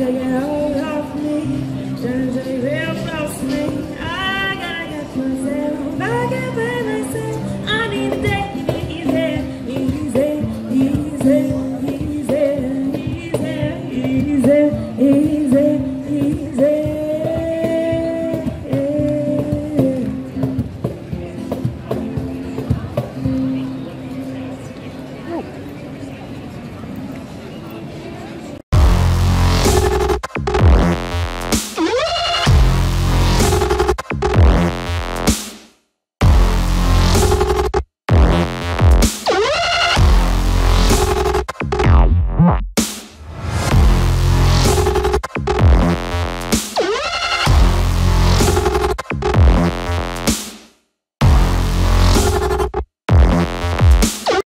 to get hold of me, trying to take real.